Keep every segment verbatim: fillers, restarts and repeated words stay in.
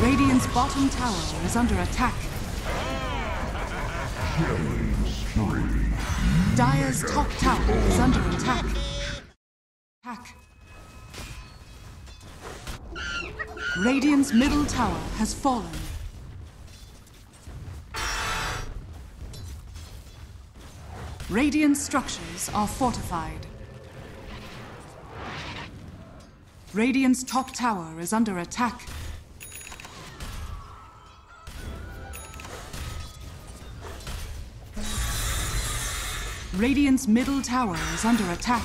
Radiant's bottom tower is under attack. Killing spree. Dire's top tower is under attack. Attack. Radiant's middle tower has fallen. Radiant structures are fortified. Radiant's top tower is under attack. Radiant's middle tower is under attack.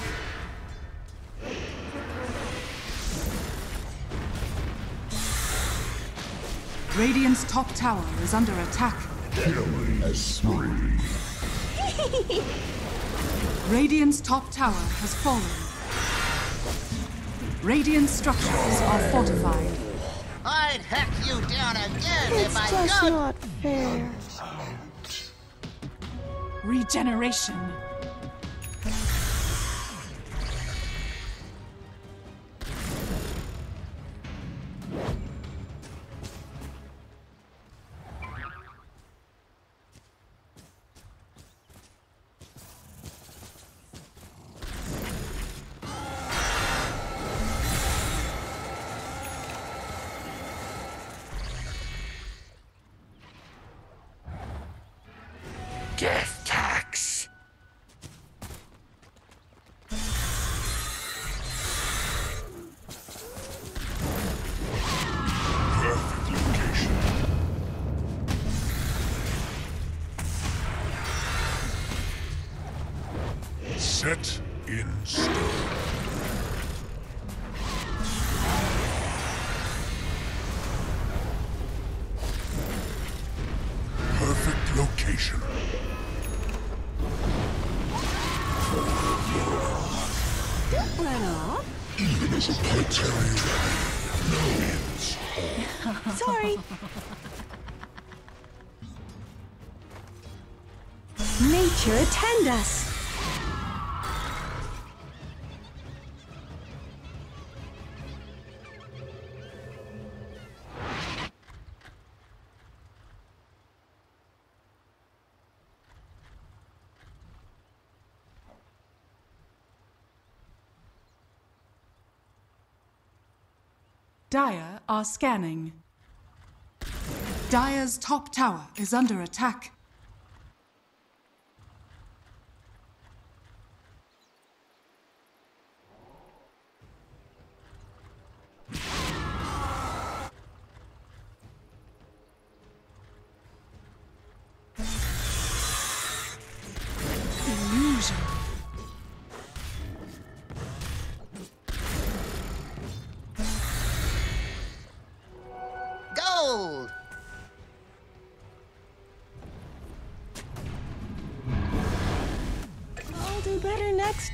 Radiant's top tower is under attack. Killing spree. Radiant's top tower has fallen. Radiant structures are fortified. I'd hack you down again if I could. It's just not fair. Regeneration. Set in stone. Perfect location. Don't run off. Even as a planetary no ends all. Sorry. Nature attend us. Dire are scanning. Dire's top tower is under attack. Better next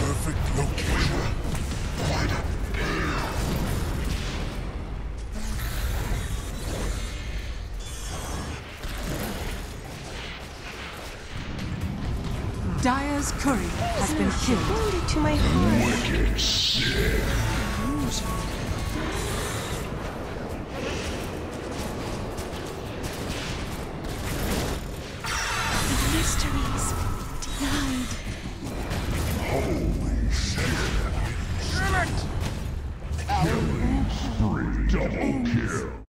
Perfect location. Quite a deal. Dire's courier has been killed. Wounded to my heart. Wicked sin. Double kill.